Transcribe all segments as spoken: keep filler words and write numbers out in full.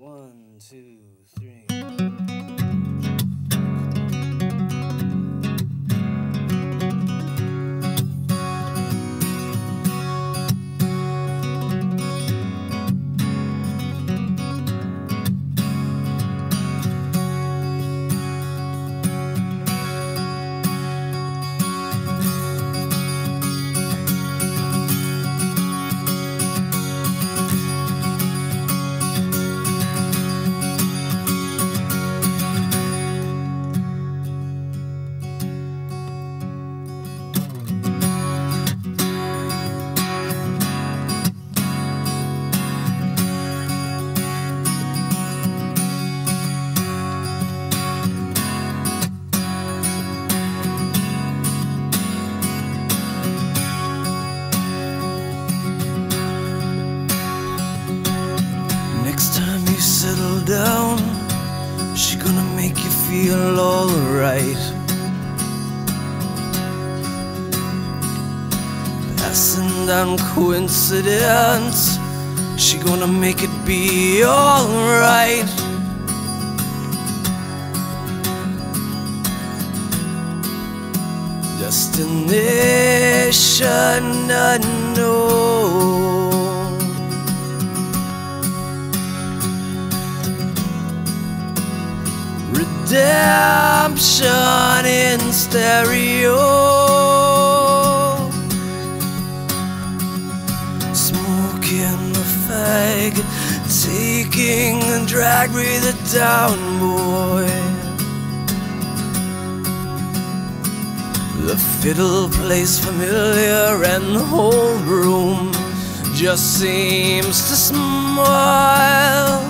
One, two, three. Settle down, she gonna make you feel alright. Passing down coincidence, she gonna make it be alright. Destination unknown, redemption in stereo. Smoking a fag, taking a drag, breathe it down, boy. The fiddle plays familiar and the whole room just seems to smile.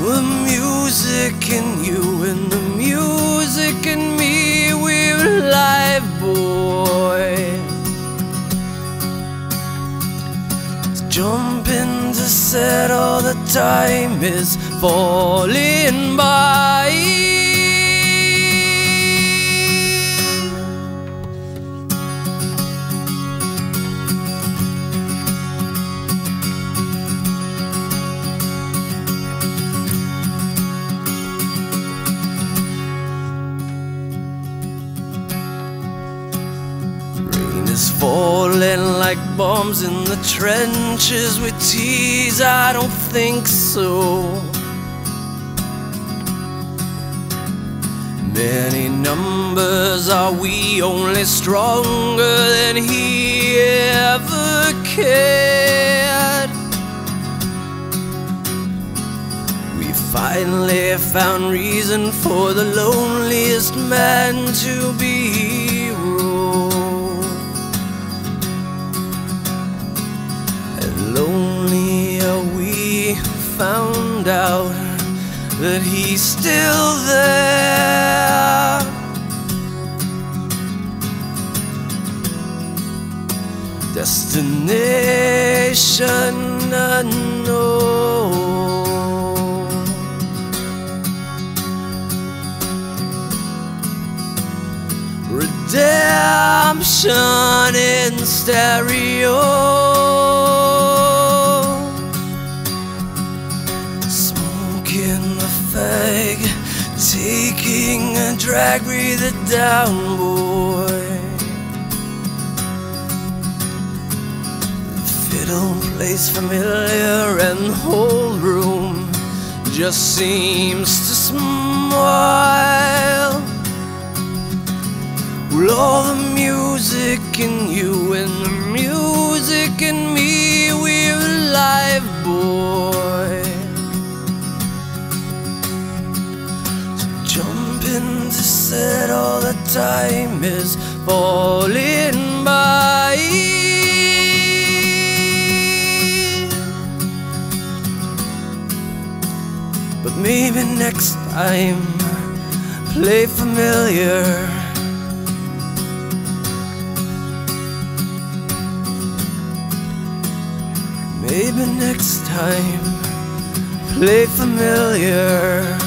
The music in you and the music in me, we're alive, boy. Jumping to set, all the time is falling by. It's falling like bombs in the trenches with tears. I don't think so. Many numbers are we, only stronger than he ever cared. We finally found reason for the loneliest man to be. Found out that he's still there. Destination unknown, redemption in stereo. Taking a drag, breathe it down, boy. The fiddle plays familiar and the whole room just seems to smile. Well, all the music in you and the music in me, we're alive, boy. To set, all the time is falling by. But maybe next time, play familiar. Maybe next time, play familiar.